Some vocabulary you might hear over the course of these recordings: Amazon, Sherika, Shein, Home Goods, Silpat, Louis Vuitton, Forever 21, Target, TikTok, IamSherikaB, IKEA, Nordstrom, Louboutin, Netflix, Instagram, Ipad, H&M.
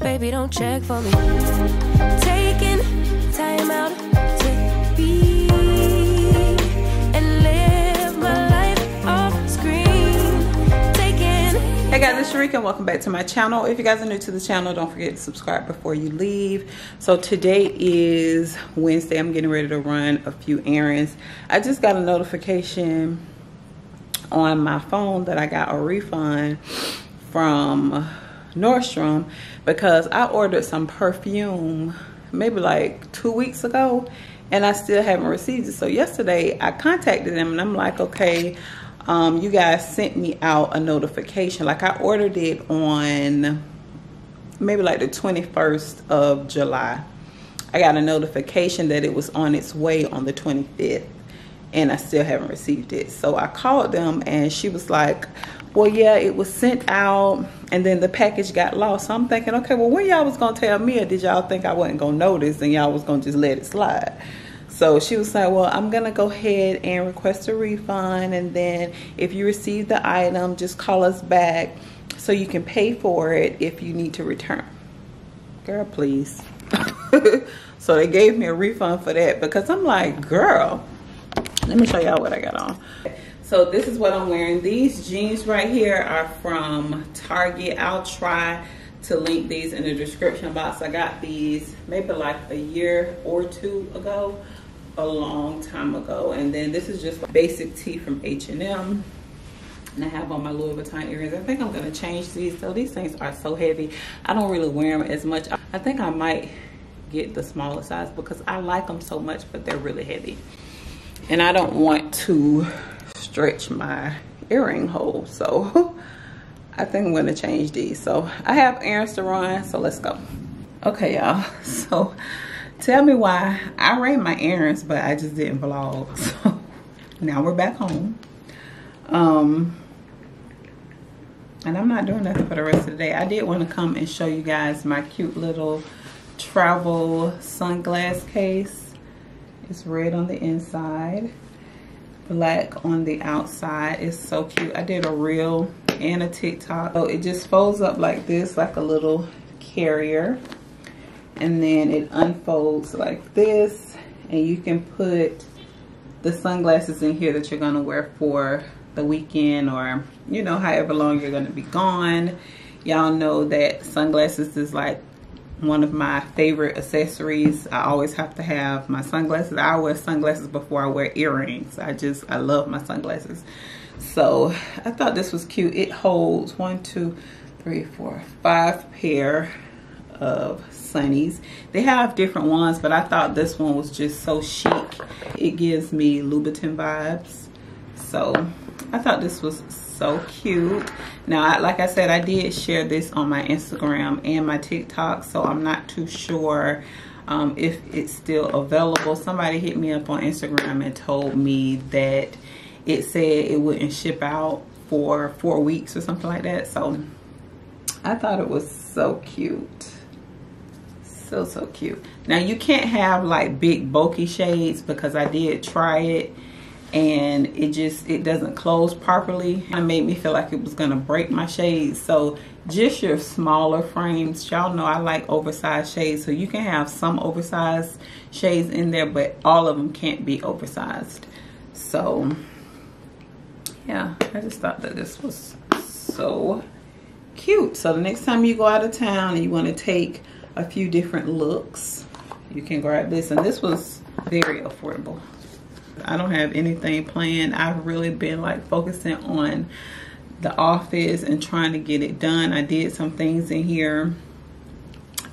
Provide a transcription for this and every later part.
Baby, don't check for me. Taking time out to be and live my life off screen. Hey guys, it's Sherika and welcome back to my channel. If you guys are new to the channel, don't forget to subscribe before you leave. So today is Wednesday. I'm getting ready to run a few errands. I just got a notification on my phone that I got a refund from Nordstrom because I ordered some perfume maybe like 2 weeks ago and I still haven't received it. So yesterday I contacted them and I'm like, okay, you guys sent me out a notification. Like I ordered it on maybe like the 21st of July. I got a notification that it was on its way on the 25th and I still haven't received it. So I called them and she was like, well, yeah, it was sent out and then the package got lost. So I'm thinking, okay, well, when y'all was gonna tell me, or did y'all think I wasn't gonna notice and y'all was gonna just let it slide? So she was like, well, I'm gonna go ahead and request a refund, and then if you receive the item, just call us back so you can pay for it if you need to return. Girl, please. So they gave me a refund for that because I'm like, girl, let me show y'all what I got on. So this is what I'm wearing. These jeans right here are from Target. I'll try to link these in the description box. I got these maybe like a year or two ago, a long time ago. And then this is just basic tee from H&M. And I have on my Louis Vuitton earrings. I think I'm gonna change these. So these things are so heavy. I don't really wear them as much. I think I might get the smaller size because I like them so much, but they're really heavy. And I don't want to stretch my earring hole, so I think I'm gonna change these. So I have errands to run, so let's go. Okay y'all, so tell me why I ran my errands but I just didn't vlog. So now we're back home, and I'm not doing nothing for the rest of the day. I did want to come and show you guys my cute little travel sunglass case. It's red on the inside, black on the outside. It's so cute. I did a reel and a TikTok. So it just folds up like this, like a little carrier, and then it unfolds like this, and you can put the sunglasses in here that you're gonna wear for the weekend, or you know, however long you're gonna be gone. Y'all know that sunglasses is like one of my favorite accessories. I always have to have my sunglasses. I wear sunglasses before I wear earrings. I love my sunglasses. So I thought this was cute. It holds 5 pair of sunnies. They have different ones, but I thought this one was just so chic. It gives me Louboutin vibes. So I thought this was so cute. Now, like I said, I did share this on my Instagram and my TikTok, so I'm not too sure if it's still available. Somebody hit me up on Instagram and told me that it said it wouldn't ship out for 4 weeks or something like that. So I thought it was so cute. So cute. Now, you can't have like big bulky shades because I did try it and it doesn't close properly. It made me feel like it was gonna break my shades. So just your smaller frames. Y'all know I like oversized shades, so you can have some oversized shades in there, but all of them can't be oversized. So yeah, I just thought that this was so cute. So the next time you go out of town and you want to take a few different looks, you can grab this. And this was very affordable. I don't have anything planned. I've really been like focusing on the office and trying to get it done. I did some things in here.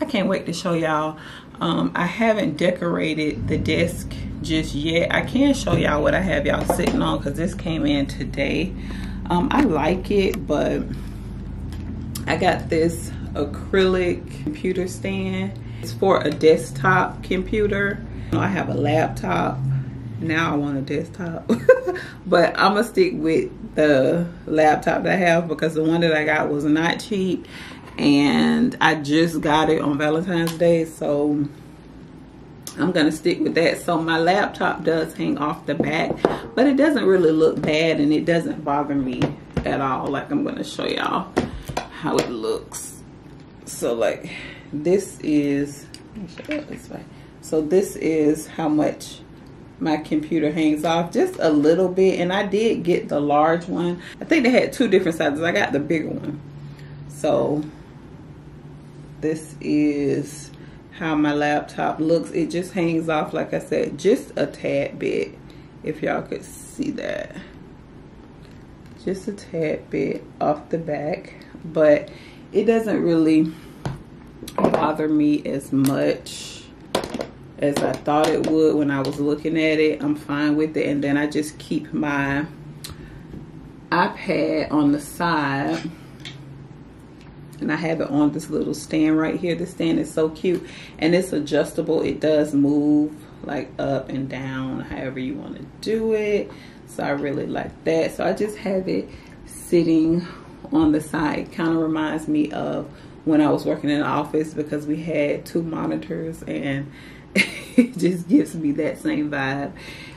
I can't wait to show y'all. I haven't decorated the desk just yet. I can show y'all what I have y'all sitting on because this came in today. I like it, but I got this acrylic computer stand. It's for a desktop computer. I have a laptop. Now I want a desktop. But I'm gonna stick with the laptop that I have because the one that I got was not cheap and I just got it on Valentine's Day, so I'm gonna stick with that. So my laptop does hang off the back, but it doesn't really look bad and it doesn't bother me at all. Like, I'm gonna show y'all how it looks So like this is, so this is how much my computer hangs off, just a little bit. And I did get the large one. I think they had two different sizes. I got the bigger one. So this is how my laptop looks. It just hangs off, like I said, just a tad bit, if y'all could see that, just a tad bit off the back, but it doesn't really bother me as much as I thought it would when I was looking at it. I'm fine with it. And then I just keep my iPad on the side, and I have it on this little stand right here. This stand is so cute, and it's adjustable. It does move like up and down, however you want to do it. So I really like that. So I just have it sitting on the side. Kind of reminds me of when I was working in the office, because we had two monitors, and it just gives me that same vibe.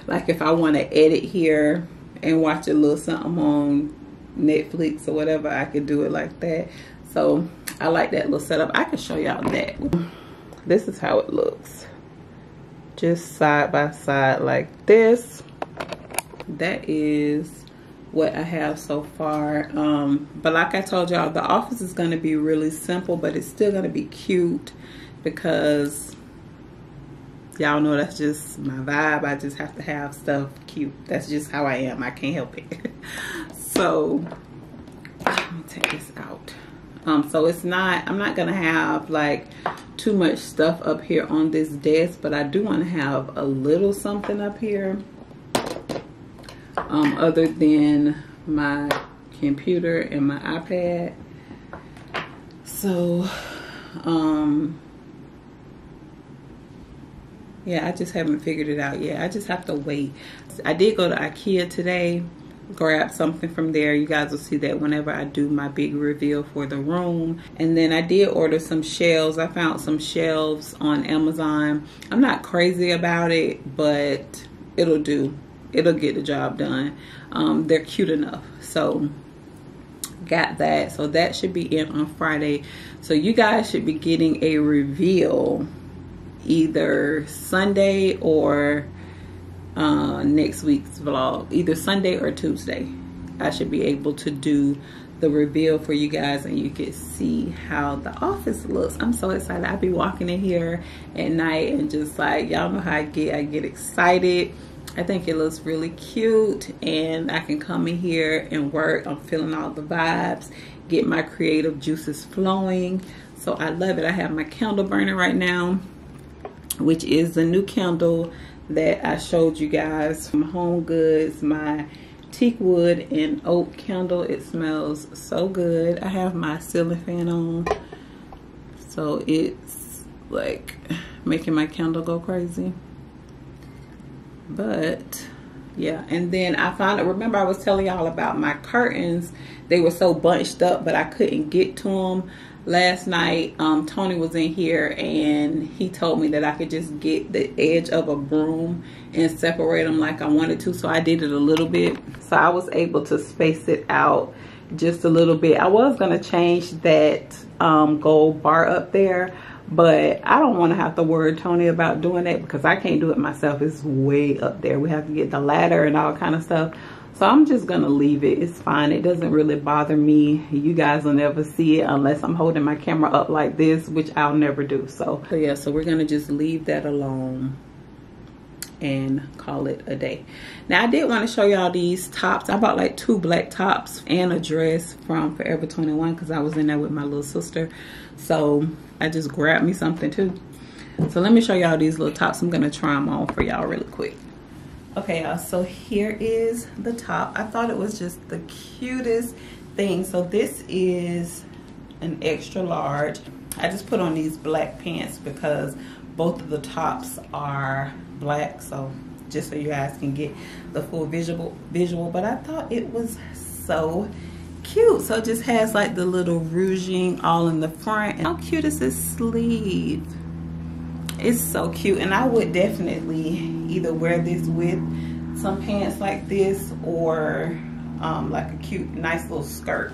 Like if I want to edit here and watch a little something on Netflix or whatever, I could do it like that. So I like that little setup. I can show y'all that. This is how it looks. Just side by side like this. That is what I have so far. But like I told y'all, the office is going to be really simple, but it's still going to be cute, because y'all know that's just my vibe. I just have to have stuff cute. That's just how I am. I can't help it. So let me take this out. So it's not, I'm not going to have like too much stuff up here on this desk, but I do want to have a little something up here, other than my computer and my iPad. So, yeah, I just haven't figured it out yet. I just have to wait. I did go to IKEA today. Grab something from there. You guys will see that whenever I do my big reveal for the room. And then I did order some shelves. I found some shelves on Amazon. I'm not crazy about it, but it'll do. It'll get the job done. They're cute enough. So got that. So that should be in on Friday. So you guys should be getting a reveal either Sunday or next week's vlog, either Sunday or Tuesday. I should be able to do the reveal for you guys, and you can see how the office looks. I'm so excited. I'll be walking in here at night and just like, y'all know how I get excited. I think it looks really cute, and I can come in here and work. I'm feeling all the vibes, get my creative juices flowing. So I love it. I have my candle burning right now, which is the new candle that I showed you guys from Home Goods, my teak wood and oak candle. It smells so good. I have my ceiling fan on, so it's like making my candle go crazy. But yeah, and then I found it. Remember I was telling y'all about my curtains? They were so bunched up, but I couldn't get to them. Last night, Tony was in here, and he told me that I could just get the edge of a broom and separate them like I wanted to. So I did it a little bit. So I was able to space it out just a little bit. I was going to change that gold bar up there, but I don't want to have to worry Tony about doing that, because I can't do it myself. It's way up there. We have to get the ladder and all kind of stuff. So I'm just going to leave it. It's fine. It doesn't really bother me. You guys will never see it unless I'm holding my camera up like this, which I'll never do. So yeah, so we're going to just leave that alone and call it a day. Now, I did want to show y'all these tops. I bought like two black tops and a dress from Forever 21 because I was in there with my little sister. So I just grabbed me something too. So let me show y'all these little tops. I'm going to try them on for y'all really quick. Okay, y'all, so here is the top. I thought it was just the cutest thing. So this is an extra large. I just put on these black pants because both of the tops are black, so just so you guys can get the full visual. But I thought it was so cute. So it just has like the little rouging all in the front. And how cute is this sleeve? It's so cute, and I would definitely either wear this with some pants like this, or like a cute nice little skirt.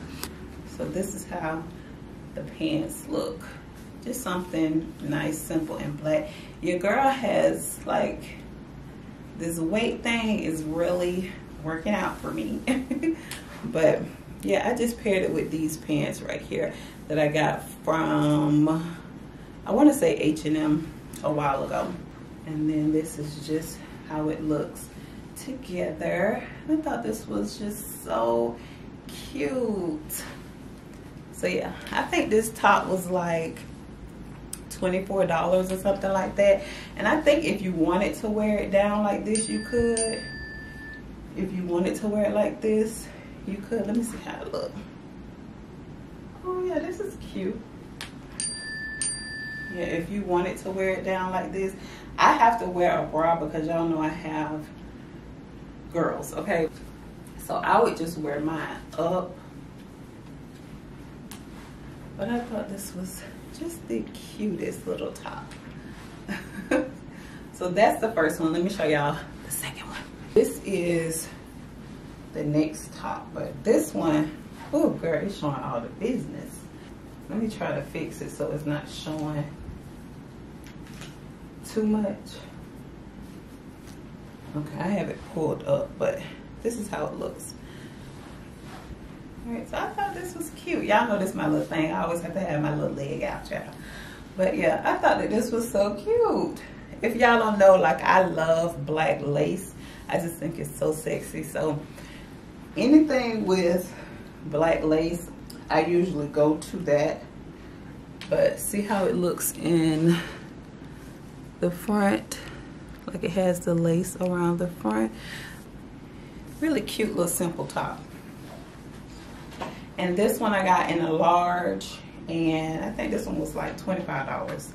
So this is how the pants look. Just something nice, simple, and black. Your girl has like this weight thing is really working out for me. But yeah, I just paired it with these pants right here that I got from, I want to say H&M a while ago. And then this is just how it looks together. I thought this was just so cute. So yeah, I think this top was like $24 or something like that. And I think if you wanted to wear it down like this, you could. If you wanted to wear it like this, you could. Let me see how it looks. Oh yeah, this is cute. Yeah, if you wanted to wear it down like this. I have to wear a bra because y'all know I have girls, okay? So I would just wear mine up. But I thought this was just the cutest little top. So that's the first one. Let me show y'all the second one. This is the next top, but this one, oh girl, it's showing all the business. Let me try to fix it so it's not showing too much. Okay, I have it pulled up, but this is how it looks. All right, so I thought this was cute. Y'all know this is my little thing. I always have to have my little leg out, y'all. But yeah, I thought that this was so cute. If y'all don't know, like, I love black lace. I just think it's so sexy. So anything with black lace, I usually go to that. But see how it looks in the front, like it has the lace around the front. Really cute little simple top. And this one I got in a large, and I think this one was like $25,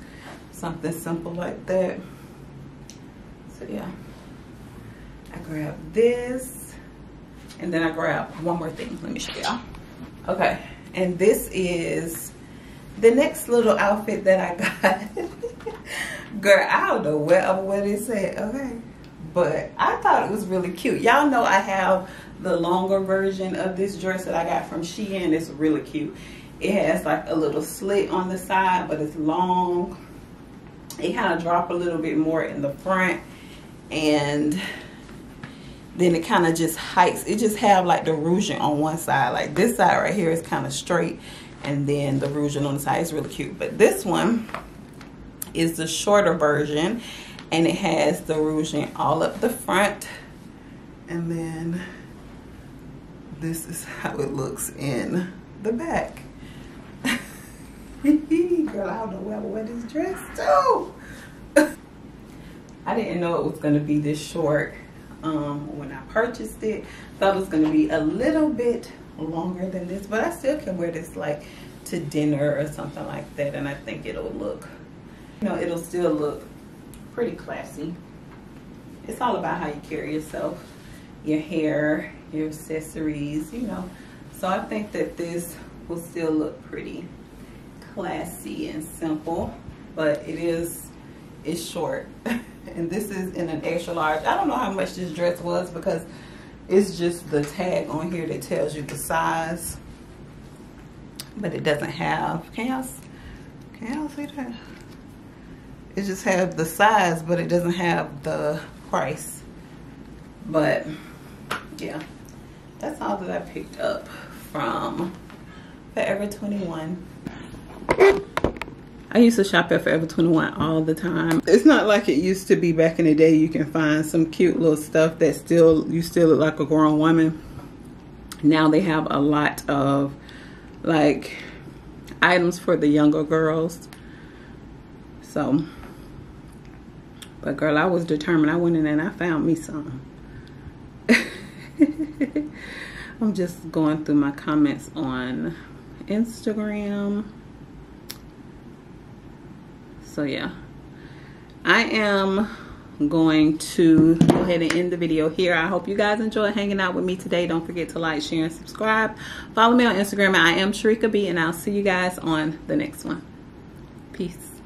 something simple like that. So yeah, I grabbed this, and then I grabbed one more thing. Let me show y'all. Okay, and this is the next little outfit that I got. Girl, I don't know what it said, okay? But I thought it was really cute. Y'all know I have the longer version of this dress that I got from Shein. It's really cute. It has like a little slit on the side, but it's long. It kind of drops a little bit more in the front. And then it kind of just hikes. It just have like the ruching on one side. Like this side right here is kind of straight. And then the ruching on the side is really cute. But this one is the shorter version, and it has the ruching all up the front. And then this is how it looks in the back. Girl, I don't know where I wear this dress to. I didn't know it was gonna be this short when I purchased it. Thought it was gonna be a little bit longer than this, but I still can wear this like to dinner or something like that, and I think it'll look, you know, it'll still look pretty classy. It's all about how you carry yourself, your hair, your accessories, you know. So I think that this will still look pretty classy and simple, but it's short. And this is in an extra large. I don't know how much this dress was because it's just the tag on here that tells you the size, but it doesn't have, can y'all see that? It just have the size, but it doesn't have the price. But yeah, that's all that I picked up from Forever 21. I used to shop at Forever 21 all the time. It's not like it used to be back in the day. You can find some cute little stuff that you still look like a grown woman. Now they have a lot of like items for the younger girls. So, but girl, I was determined. I went in and I found me some. I'm just going through my comments on Instagram. So yeah, I am going to go ahead and end the video here. I hope you guys enjoyed hanging out with me today. Don't forget to like, share, and subscribe. Follow me on Instagram at IamSherikaB, and I'll see you guys on the next one. Peace.